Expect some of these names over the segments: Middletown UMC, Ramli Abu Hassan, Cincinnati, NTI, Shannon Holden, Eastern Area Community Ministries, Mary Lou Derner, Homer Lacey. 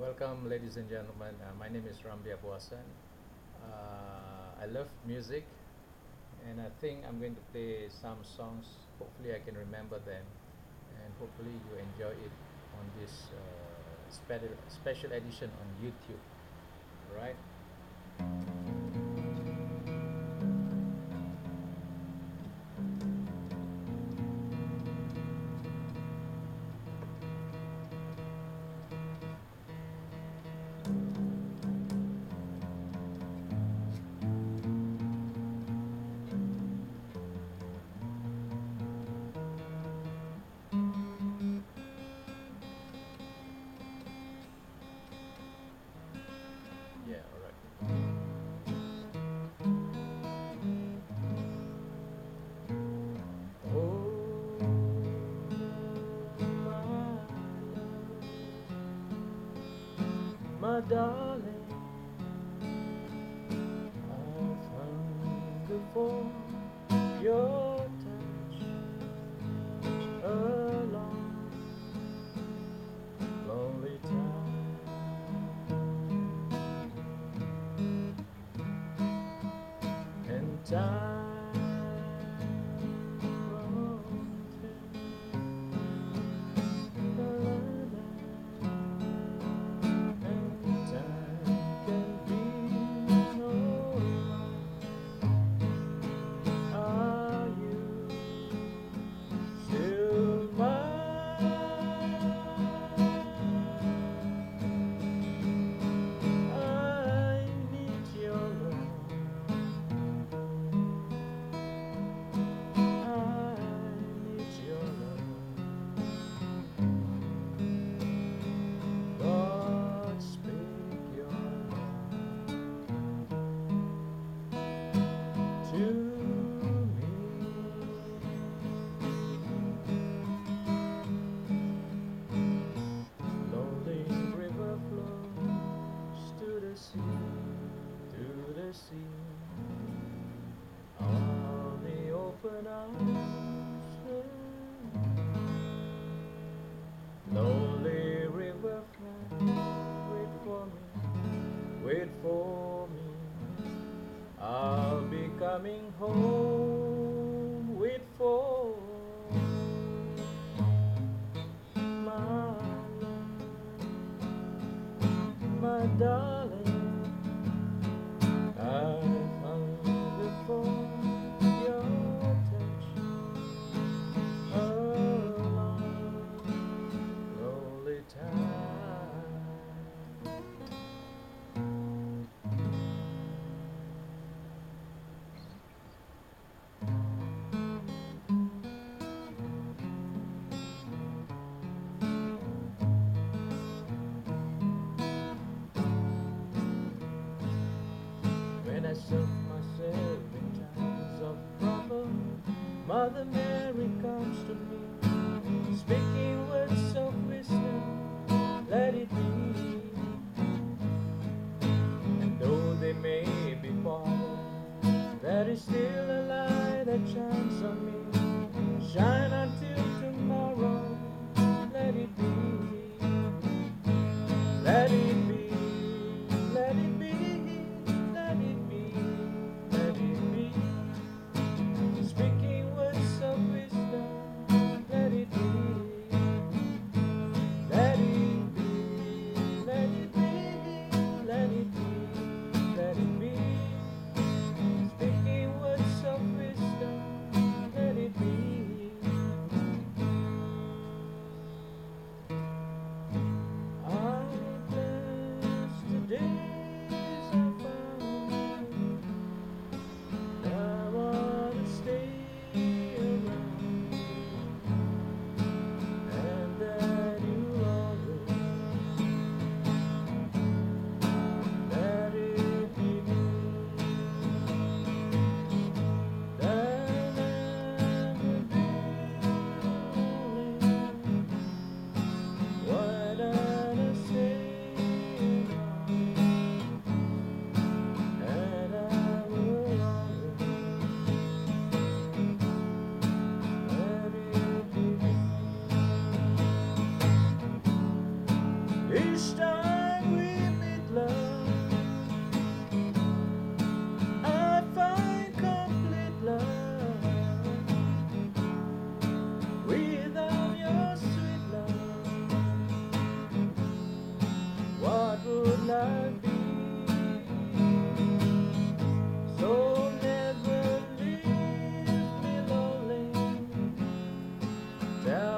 Welcome, ladies and gentlemen. My name is Ramli Abu Hassan. I love music, and I think I'm going to play some songs. Hopefully I can remember them, and hopefully you enjoy it on this special edition on YouTube. All right? My darling, I've hungered for your touch a long, lonely time, and lonely river flow, wait for me, I'll be coming home, wait for my love, my darling, I've hungered for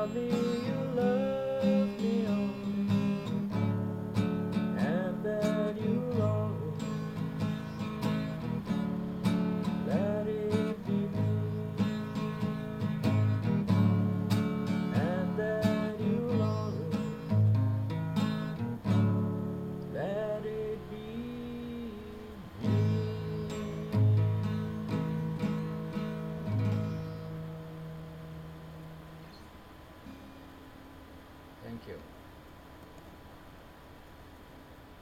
tell me you love me only, and that you'll always let it be me, and that you'll always let it be me. Thank you.